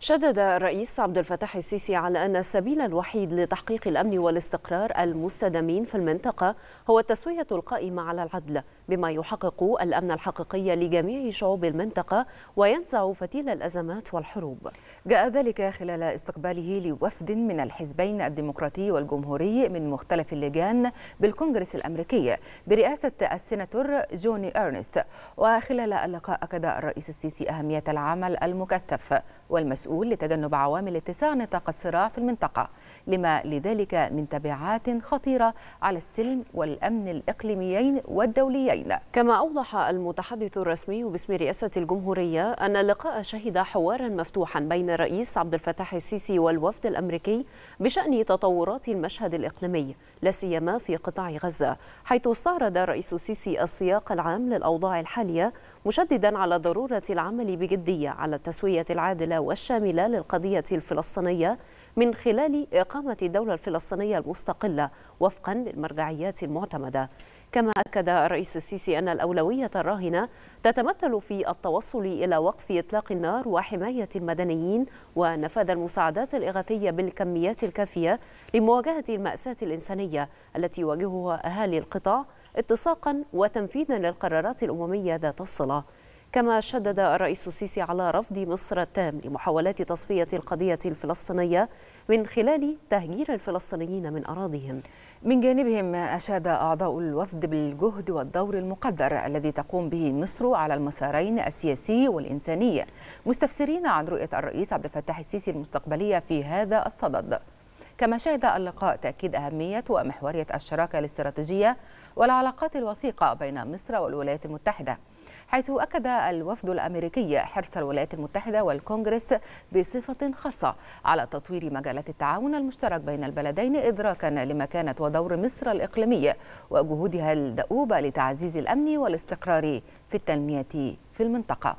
شدد الرئيس عبد الفتاح السيسي على أن السبيل الوحيد لتحقيق الأمن والاستقرار المستدامين في المنطقة هو التسوية القائمة على العدل، بما يحقق الأمن الحقيقي لجميع شعوب المنطقة وينزع فتيل الأزمات والحروب. جاء ذلك خلال استقباله لوفد من الحزبين الديمقراطي والجمهوري من مختلف اللجان بالكونغرس الأمريكي برئاسة السيناتور جوني ارنست. وخلال اللقاء أكد الرئيس السيسي أهمية العمل المكثف والمسؤول لتجنب عوامل اتساع نطاق الصراع في المنطقة، لما لذلك من تبعات خطيرة على السلم والأمن الإقليميين والدوليين. كما أوضح المتحدث الرسمي باسم رئاسة الجمهورية أن اللقاء شهد حوارا مفتوحا بين الرئيس عبد الفتاح السيسي والوفد الأمريكي بشأن تطورات المشهد الإقليمي، لا سيما في قطاع غزة، حيث استعرض الرئيس السيسي السياق العام للأوضاع الحالية، مشددا على ضرورة العمل بجدية على التسوية العادلة والشاملة للقضية الفلسطينية من خلال إقامة الدولة الفلسطينية المستقلة وفقا للمرجعيات المعتمدة. كما أكد الرئيس السيسي أن الأولوية الراهنة تتمثل في التوصل إلى وقف إطلاق النار وحماية المدنيين ونفاذ المساعدات الإغاثية بالكميات الكافية لمواجهة المأساة الإنسانية التي يواجهها أهالي القطاع، اتساقا وتنفيذا للقرارات الأممية ذات الصلة. كما شدد الرئيس السيسي على رفض مصر التام لمحاولات تصفية القضية الفلسطينية من خلال تهجير الفلسطينيين من أراضيهم. من جانبهم أشاد أعضاء الوفد بالجهد والدور المقدر الذي تقوم به مصر على المسارين السياسي والإنساني، مستفسرين عن رؤية الرئيس عبد الفتاح السيسي المستقبلية في هذا الصدد. كما شهد اللقاء تأكيد أهمية ومحورية الشراكة الاستراتيجية والعلاقات الوثيقة بين مصر والولايات المتحدة، حيث أكد الوفد الأمريكي حرص الولايات المتحدة والكونغرس بصفة خاصة على تطوير مجالات التعاون المشترك بين البلدين، إدراكا لمكانة ودور مصر الإقليمية وجهودها الدؤوبة لتعزيز الأمن والاستقرار في التنمية في المنطقة.